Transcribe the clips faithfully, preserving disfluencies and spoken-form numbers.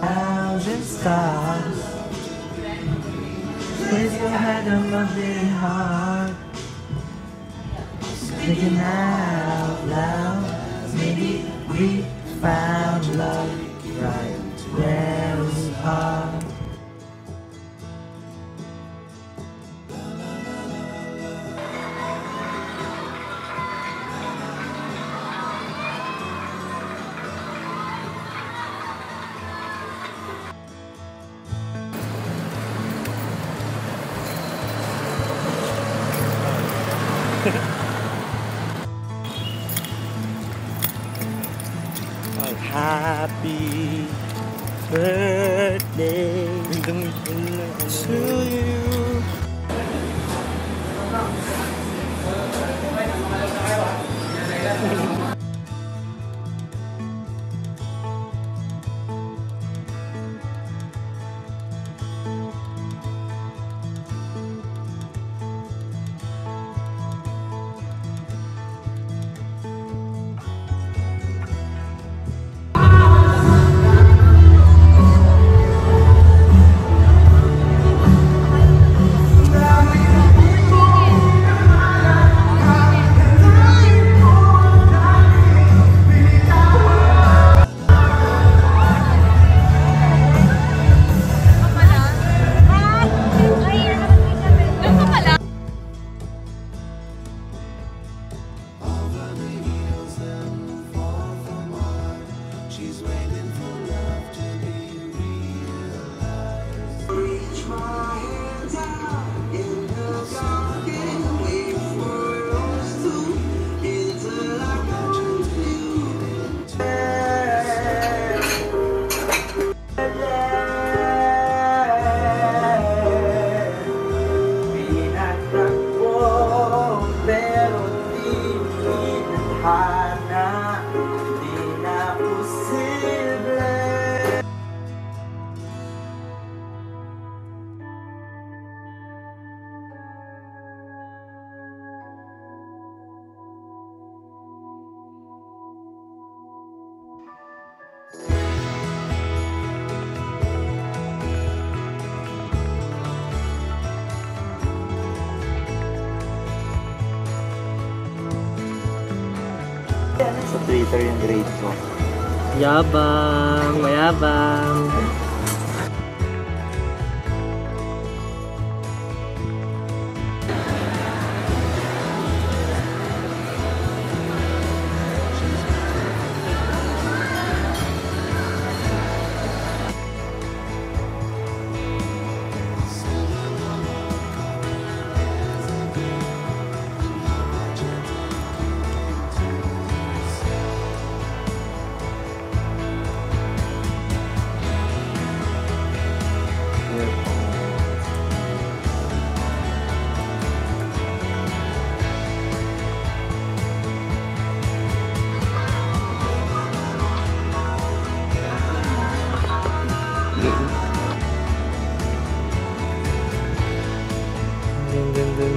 Mountain stars, place your head on my beating heart. Speaking out loud, maybe we found love right where we are. Happy birthday to you. Sa Twitter yung grade ko. Yabang! Mayabang!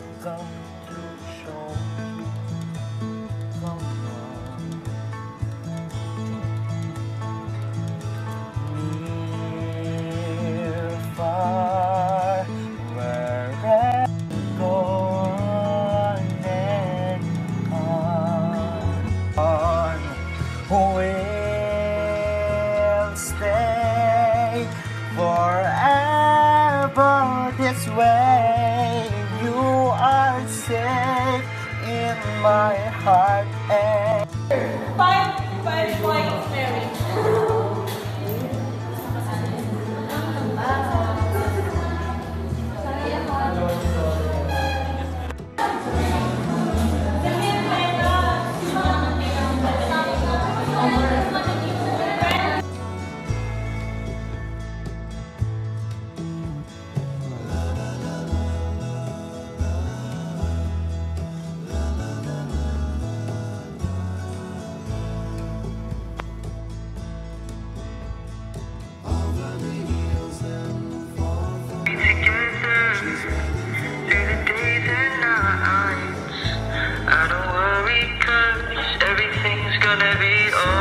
I've come to show you comfort. Near, far, wherever gone and on, on will stay forever this way. You are safe in my heart. And five, five, five, Mary. Gonna be all